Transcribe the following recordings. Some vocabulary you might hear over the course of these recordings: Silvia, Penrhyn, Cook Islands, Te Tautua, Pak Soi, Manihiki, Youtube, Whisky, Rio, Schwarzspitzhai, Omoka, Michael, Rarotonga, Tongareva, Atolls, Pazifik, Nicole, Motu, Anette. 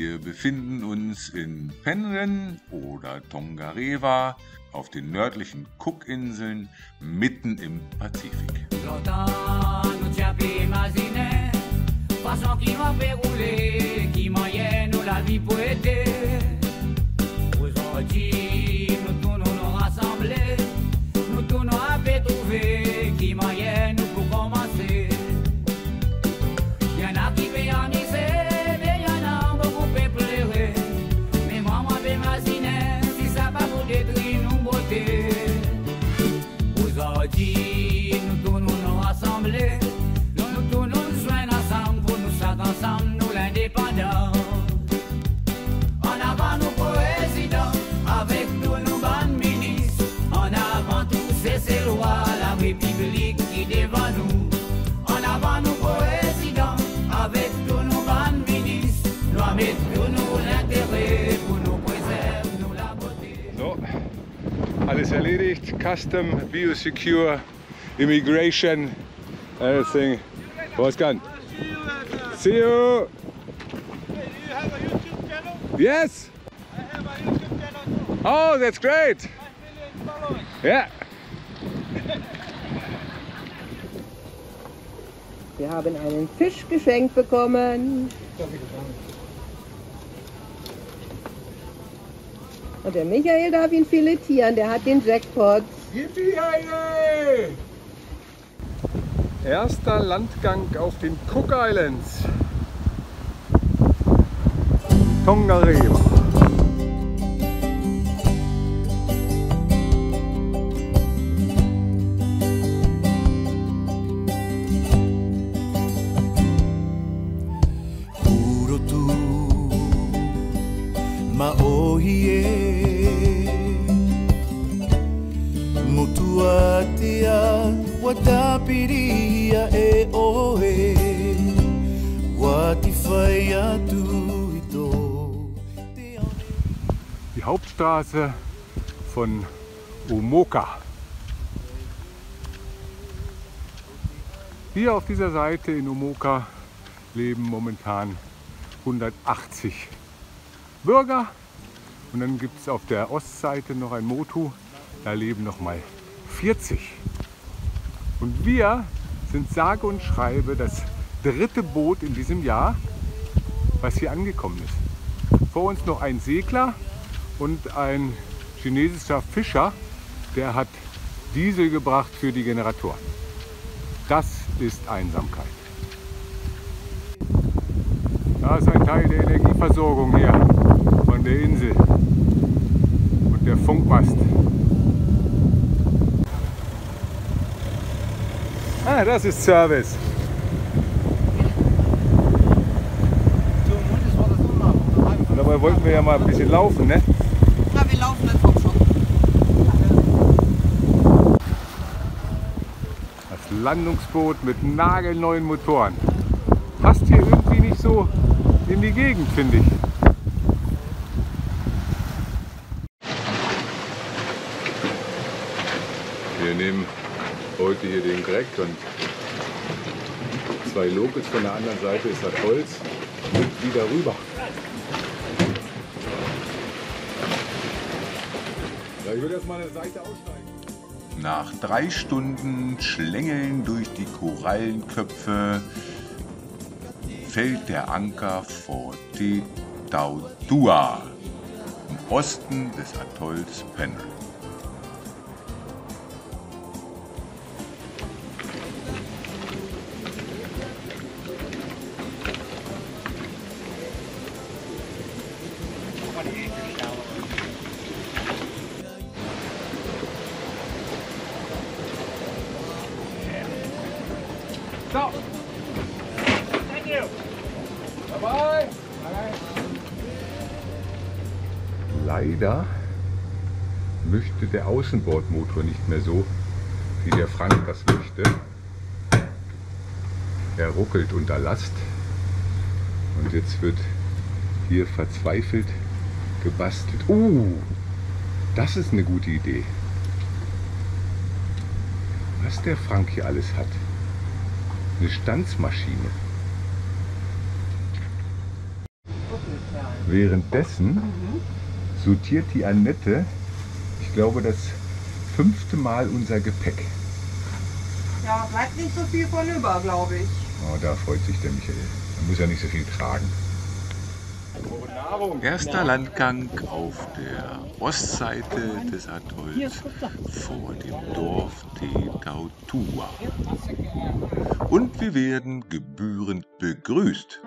Wir befinden uns in Penrhyn oder Tongareva auf den nördlichen Cook-Inseln mitten im Pazifik. So, alles erledigt, Custom, Biosecure, Immigration, everything was done. See you! You have a YouTube channel? Yes! I have a YouTube channel too. Oh, that's great! 5 million followers. Yeah! Wir haben einen Fisch geschenkt bekommen. Und der Michael darf ihn filetieren, der hat den Jackpot. Gib mir eine! Erster Landgang auf den Cook Islands. Tongareva. Motu atea watapiria e oe watifaya tu ito. Die Hauptstraße von Omoka. Hier auf dieser Seite in Omoka leben momentan 180 Bürger. Und dann gibt es auf der Ostseite noch ein Motu, da leben nochmal 40. Und wir sind sage und schreibe das dritte Boot in diesem Jahr, was hier angekommen ist. Vor uns noch ein Segler und ein chinesischer Fischer, der hat Diesel gebracht für die Generatoren. Das ist Einsamkeit. Da ist ein Teil der Energieversorgung hier von der Insel und der Funkmast. Ah, das ist Service. Und dabei wollten wir ja mal ein bisschen laufen, ne? Ja, wir laufen dann vom Schock. Das Landungsboot mit nagelneuen Motoren. Passt hier irgendwie nicht so in die Gegend, finde ich. Wir nehmen heute hier den Greg und 2 Locals, von der anderen Seite ist Atolls mit wieder rüber. Ich würde erstmal eine Seite aussteigen. Nach 3 Stunden Schlängeln durch die Korallenköpfe fällt der Anker vor Te Tautua im Osten des Atolls Penrhyn. So. Thank you. Bye bye. Bye. Leider möchte der Außenbordmotor nicht mehr so, wie der Frank das möchte. Er ruckelt unter Last und jetzt wird hier verzweifelt gebastelt. Das ist eine gute Idee. Was der Frank hier alles hat. Eine Stanzmaschine. Währenddessen sortiert die Annette, ich glaube, das 5. Mal unser Gepäck. Ja, bleibt nicht so viel von über, glaube ich. Oh, da freut sich der Michael. Er muss ja nicht so viel tragen. Erster Landgang auf der Ostseite des Atolls vor dem Dorf Te Tautua. Und wir werden gebührend begrüßt.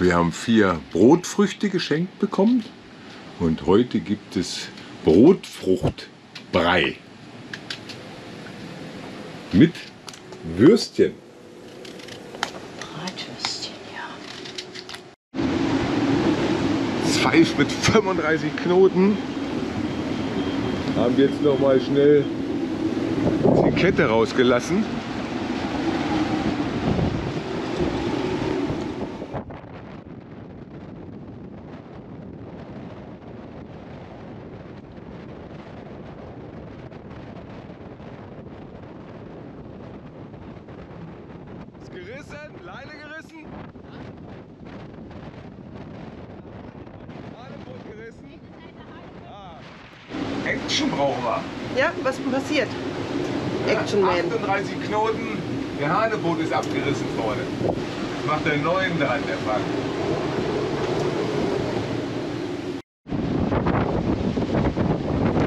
Wir haben 4 Brotfrüchte geschenkt bekommen und heute gibt es Brotfruchtbrei mit Würstchen. Bratwürstchen, ja. Pfeif mit 35 Knoten. Haben jetzt noch mal schnell die Kette rausgelassen. Action brauchen wir. Ja, was passiert? Ja, Action Man. 38 Knoten, der Hanebutt ist abgerissen vorne. Jetzt macht der 9 dran, der Fang.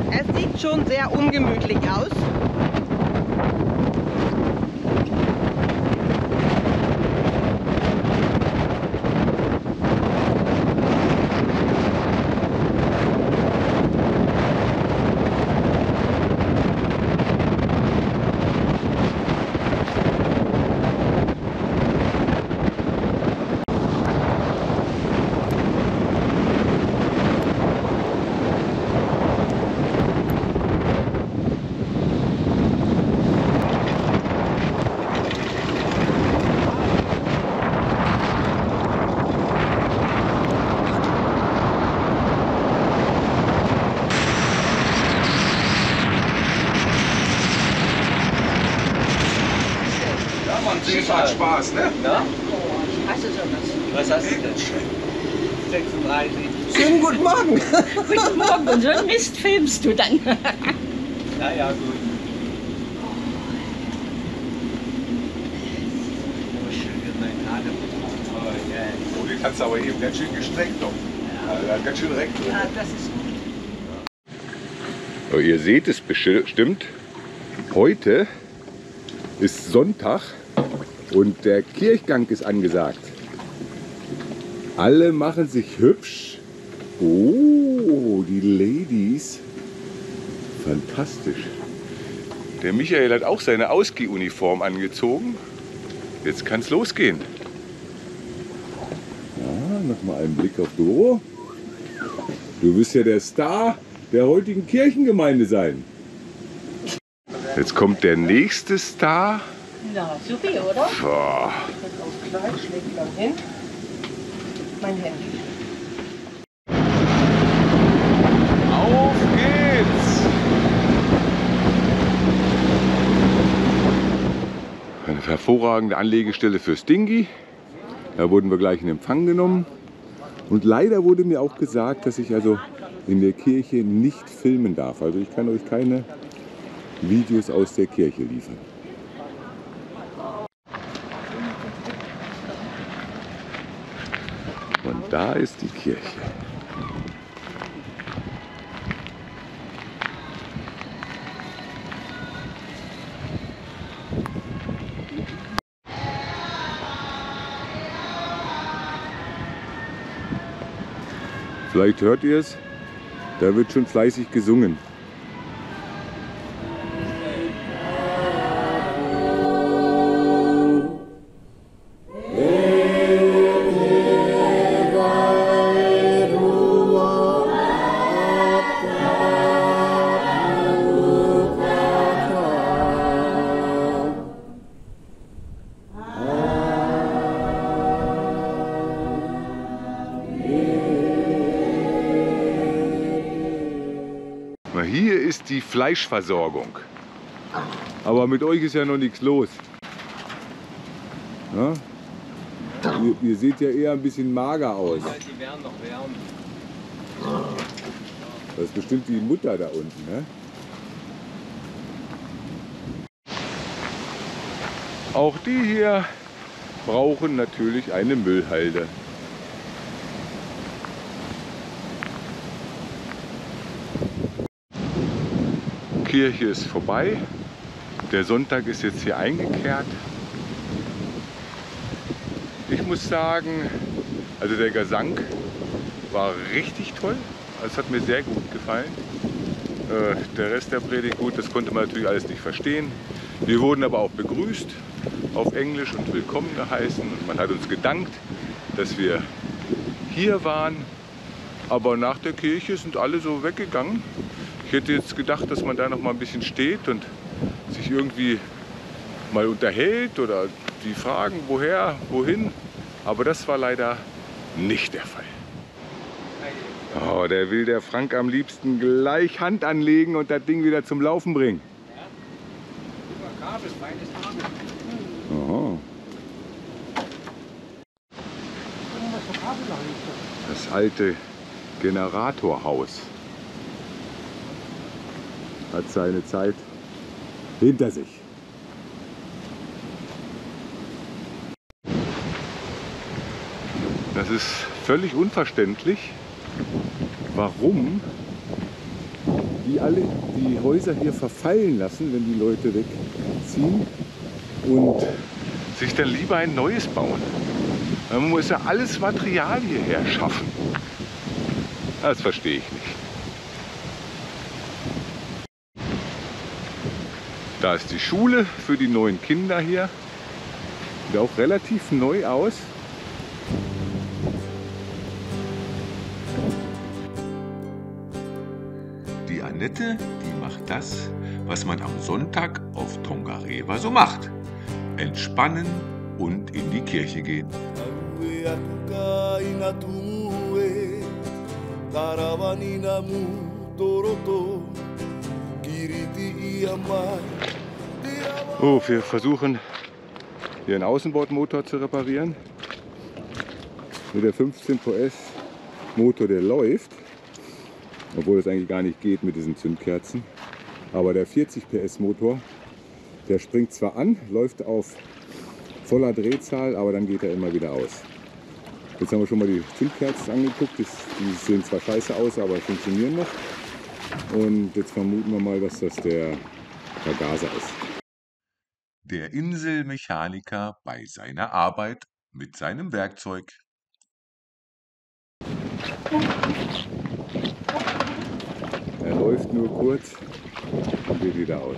Es sieht schon sehr ungemütlich aus. Hat Spaß, ne? Na? Hast du schon was? Was hast du denn? 36. Schönen guten Morgen. Guten Morgen. Und so einen Mist filmst du dann. Na ja, gut. Oh, die kannst du aber eben ganz schön gestreckt noch. Ja. Also, ganz schön direkt drin. Ja, das ist gut. Oh, ihr seht es bestimmt. Heute ist Sonntag. Und der Kirchgang ist angesagt. Alle machen sich hübsch. Oh, die Ladies. Fantastisch. Der Michael hat auch seine Ausgehuniform angezogen. Jetzt kann es losgehen. Ja, nochmal einen Blick auf Doro. Du wirst ja der Star der heutigen Kirchengemeinde sein. Jetzt kommt der nächste Star. Na, super, oder? Boah. Ich bin auch klein, schlägt lang hin. Mein Handy. Auf geht's! Eine hervorragende Anlegestelle für Stingy. Da wurden wir gleich in Empfang genommen. Und leider wurde mir auch gesagt, dass ich also in der Kirche nicht filmen darf. Also ich kann euch keine Videos aus der Kirche liefern. Da ist die Kirche. Vielleicht hört ihr es, da wird schon fleißig gesungen. ist die Fleischversorgung. Aber mit euch ist ja noch nichts los. Ja? Ihr seht ja eher ein bisschen mager aus. Die werden noch wärmer. Das ist bestimmt die Mutter da unten, ne? Auch die hier brauchen natürlich eine Müllhalde. Kirche ist vorbei. Der Sonntag ist jetzt hier eingekehrt. Ich muss sagen, also der Gesang war richtig toll. Es hat mir sehr gut gefallen. Der Rest der Predigt, gut, das konnte man natürlich alles nicht verstehen. Wir wurden aber auch begrüßt auf Englisch und willkommen geheißen. Man hat uns gedankt, dass wir hier waren. Aber nach der Kirche sind alle so weggegangen. Ich hätte jetzt gedacht, dass man da noch mal ein bisschen steht und sich irgendwie mal unterhält oder die fragen, woher, wohin. Aber das war leider nicht der Fall. Oh, der will der Frank am liebsten gleich Hand anlegen und das Ding wieder zum Laufen bringen. Oh. Das alte Generatorhaus hat seine Zeit hinter sich. Das ist völlig unverständlich, warum die alle die Häuser hier verfallen lassen, wenn die Leute wegziehen und sich dann lieber ein neues bauen. Man muss ja alles Material hierher schaffen. Das verstehe ich nicht. Da ist die Schule für die neuen Kinder hier. Sieht auch relativ neu aus. Die macht das, was man am Sonntag auf Tongareva so macht. Entspannen und in die Kirche gehen. Oh, wir versuchen hier einen Außenbordmotor zu reparieren. Mit der 15 PS Motor, der läuft. Obwohl es eigentlich gar nicht geht mit diesen Zündkerzen. Aber der 40 PS Motor, der springt zwar an, läuft auf voller Drehzahl, aber dann geht er immer wieder aus. Jetzt haben wir schon mal die Zündkerzen angeguckt. Die sehen zwar scheiße aus, aber funktionieren noch. Und jetzt vermuten wir mal, dass das der Vergaser ist. Der Inselmechaniker bei seiner Arbeit mit seinem Werkzeug. Er läuft nur kurz und geht wieder aus.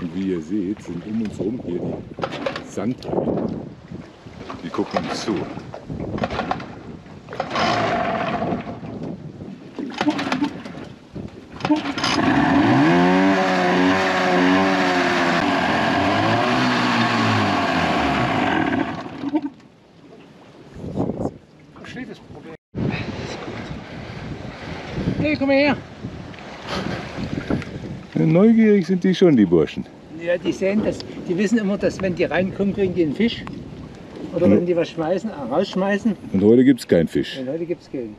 Und wie ihr seht, sind um uns herum hier die Sandpläne. Die gucken uns zu. Komm her. Neugierig sind die schon, die Burschen. Ja, die sehen das. Die wissen immer, dass wenn die reinkommen, kriegen die einen Fisch. Oder wenn die was schmeißen, rausschmeißen. Und heute gibt es keinen Fisch. Und heute gibt es keinen.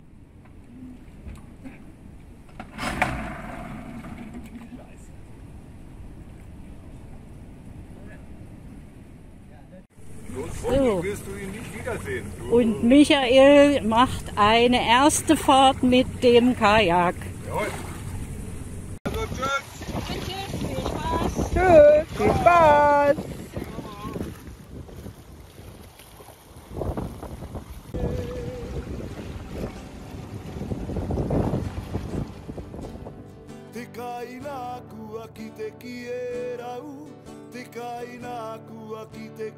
So. Und Michael macht eine erste Fahrt mit dem Kajak. Also tschüss. Viel Spaß. Tschüss, viel Spaß.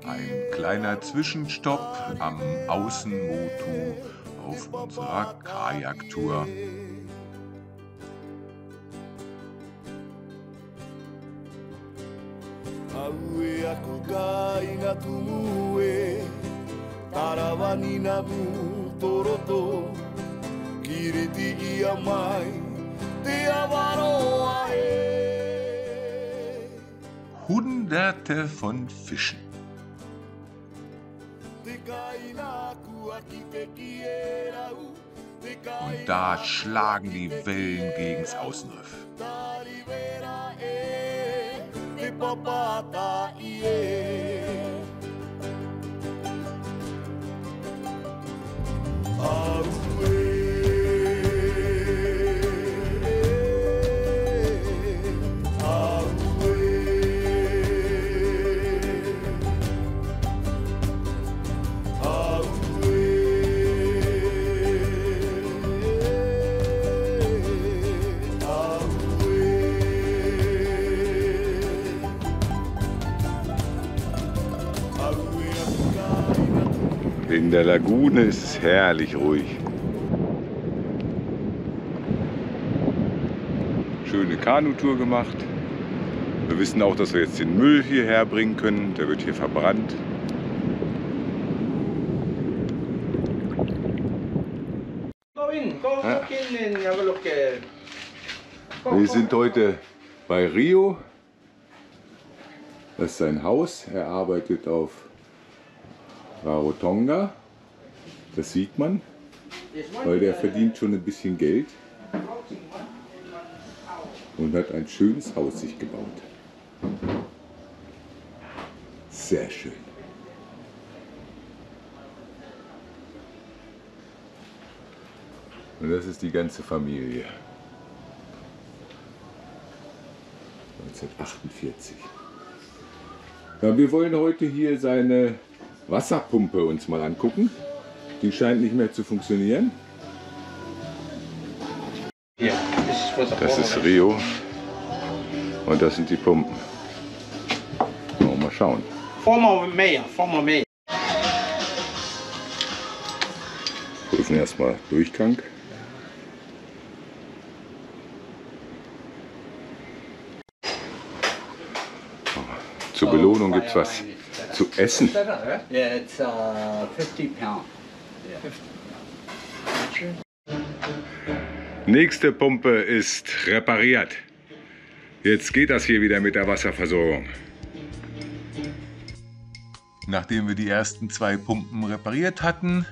Ein kleiner Zwischenstopp am Außenmotu auf unserer Kajaktour. Aue ako ka ingatu muue, tarawani namu toroto, kiriti ia mai, te avaroa e. Hunderte von Fischen. Und da schlagen die Wellen gegens Außenriff. In der Lagune ist es herrlich ruhig. Schöne Kanutour gemacht. Wir wissen auch, dass wir jetzt den Müll hierher bringen können. Der wird hier verbrannt. Wir sind heute bei Rio. Das ist sein Haus. Er arbeitet auf Rarotonga, das sieht man, weil der verdient schon ein bisschen Geld und hat ein schönes Haus sich gebaut. Sehr schön. Und das ist die ganze Familie. 1948. Ja, wir wollen heute hier seine Wasserpumpe uns mal angucken. Die scheint nicht mehr zu funktionieren. Das ist Rio und das sind die Pumpen. Mal schauen. Wir prüfen erstmal Durchgang. Zur Belohnung gibt es was zu essen. Nächste Pumpe ist repariert. Jetzt geht das hier wieder mit der Wasserversorgung. Nachdem wir die ersten zwei Pumpen repariert hatten,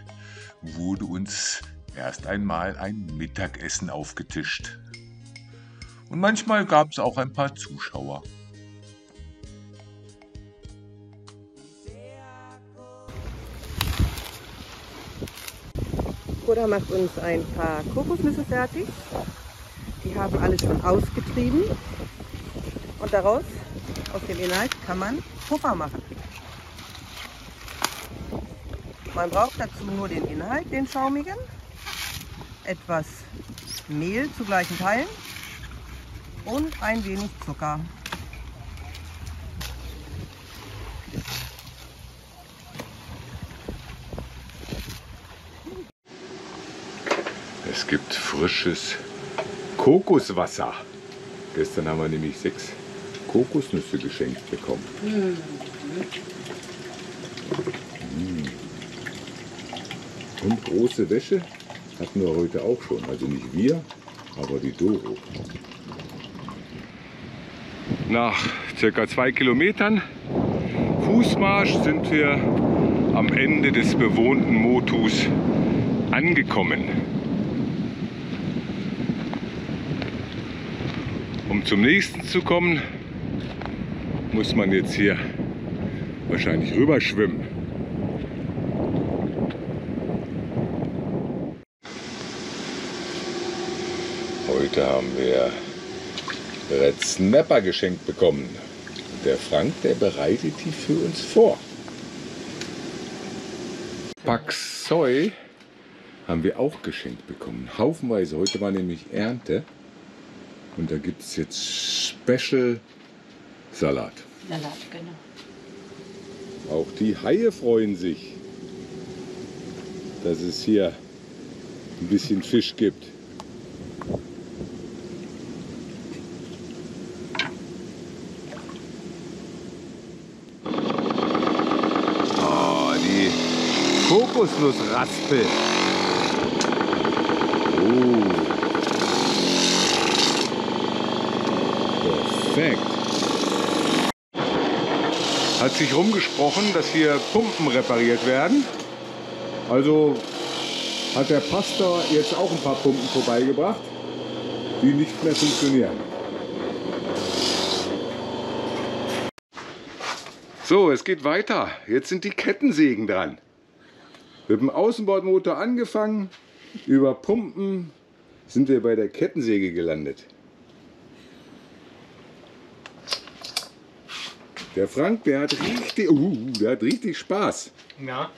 wurde uns erst einmal ein Mittagessen aufgetischt. Und manchmal gab es auch ein paar Zuschauer. Bruder macht uns ein paar Kokosnüsse fertig. Die haben alle schon ausgetrieben. Und daraus, aus dem Inhalt, kann man Puffer machen. Man braucht dazu nur den Inhalt, den schaumigen, etwas Mehl zu gleichen Teilen und ein wenig Zucker. Es gibt frisches Kokoswasser. Gestern haben wir nämlich 6 Kokosnüsse geschenkt bekommen. Und große Wäsche hatten wir heute auch schon. Also nicht wir, aber die Doro. Nach ca. 2 Kilometern Fußmarsch sind wir am Ende des bewohnten Motus angekommen. Um zum nächsten zu kommen, muss man jetzt hier wahrscheinlich rüberschwimmen. Heute haben wir Red Snapper geschenkt bekommen. Der Frank, der bereitet die für uns vor. Pak Soi haben wir auch geschenkt bekommen. Haufenweise. Heute war nämlich Ernte. Und da gibt es jetzt Special Salat. Salat, genau. Auch die Haie freuen sich, dass es hier ein bisschen Fisch gibt. Kokosnuss raspel. Perfekt. Hat sich rumgesprochen, dass hier Pumpen repariert werden. Also hat der Pastor jetzt auch ein paar Pumpen vorbeigebracht, die nicht mehr funktionieren. So, es geht weiter. Jetzt sind die Kettensägen dran. Mit dem Außenbordmotor angefangen, über Pumpen sind wir bei der Kettensäge gelandet. Der Frank, der hat richtig Spaß. Ja,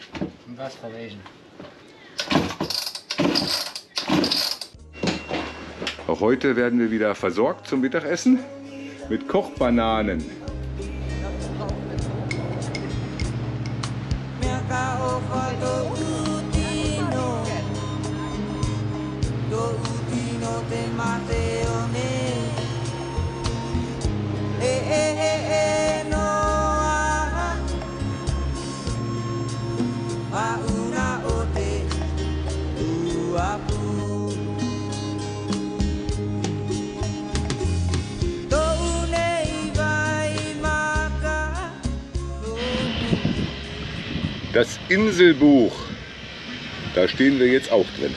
und was verwesen. Auch heute werden wir wieder versorgt zum Mittagessen mit Kochbananen. Das Inselbuch, da stehen wir jetzt auch drin.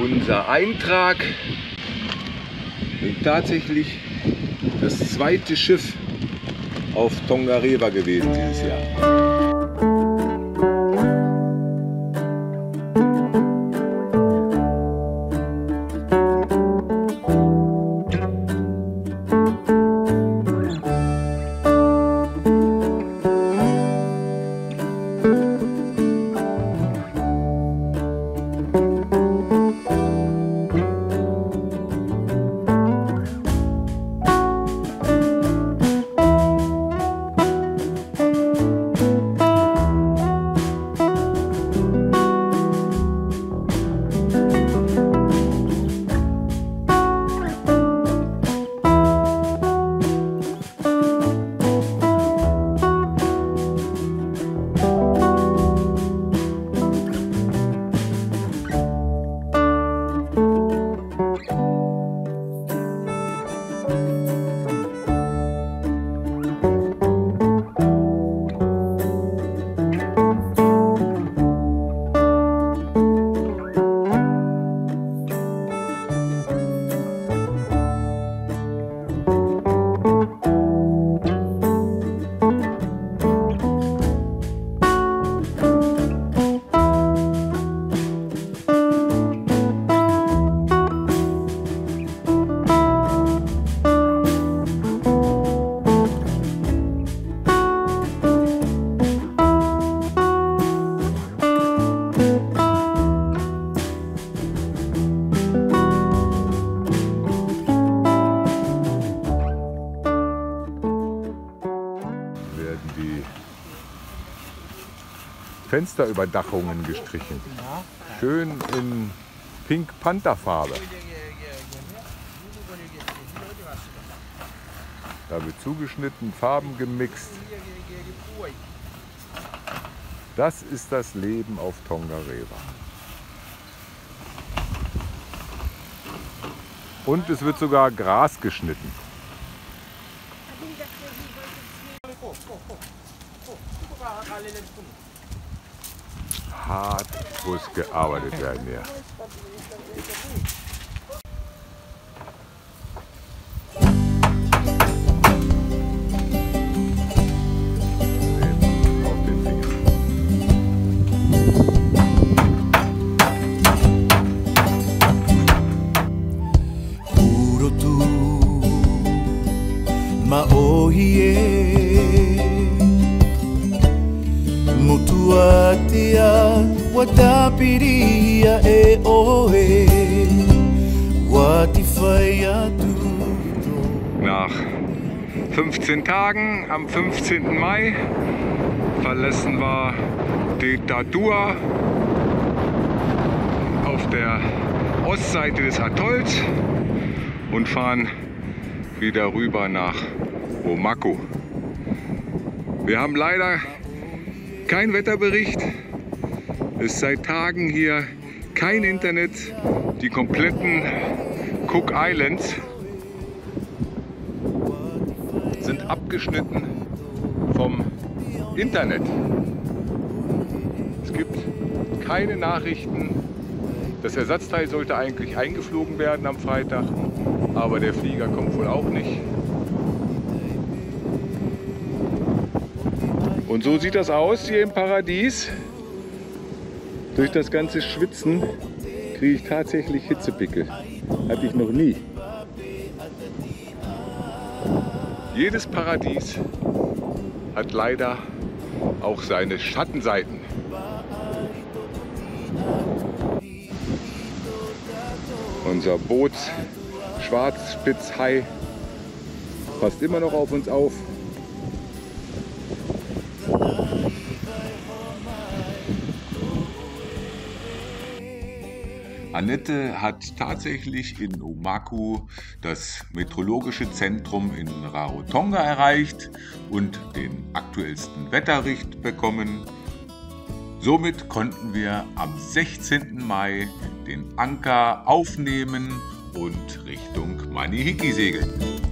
Unser Eintrag ist tatsächlich das zweite Schiff auf Tongareva gewesen dieses Jahr. Fensterüberdachungen gestrichen. Schön in Pink-Pantherfarbe. Da wird zugeschnitten, Farben gemixt. Das ist das Leben auf Tongareva. Und es wird sogar Gras geschnitten. Hart muss gearbeitet werden hier. Nach 15 Tagen am 15. Mai verlassen wir Te Tautua auf der Ostseite des Atolls und fahren wieder rüber nach Omoka. Wir haben leider kein Wetterbericht, es ist seit Tagen hier kein Internet, die kompletten Cook Islands sind abgeschnitten vom Internet. Es gibt keine Nachrichten. Das Ersatzteil sollte eigentlich eingeflogen werden am Freitag, aber der Flieger kommt wohl auch nicht. Und so sieht das aus hier im Paradies. Durch das ganze Schwitzen kriege ich tatsächlich Hitzepickel. Hatte ich noch nie. Jedes Paradies hat leider auch seine Schattenseiten. Unser Boot Schwarzspitzhai passt immer noch auf uns auf. Annette hat tatsächlich in Omoka das meteorologische Zentrum in Rarotonga erreicht und den aktuellsten Wetterbericht bekommen. Somit konnten wir am 16. Mai den Anker aufnehmen und Richtung Manihiki segeln.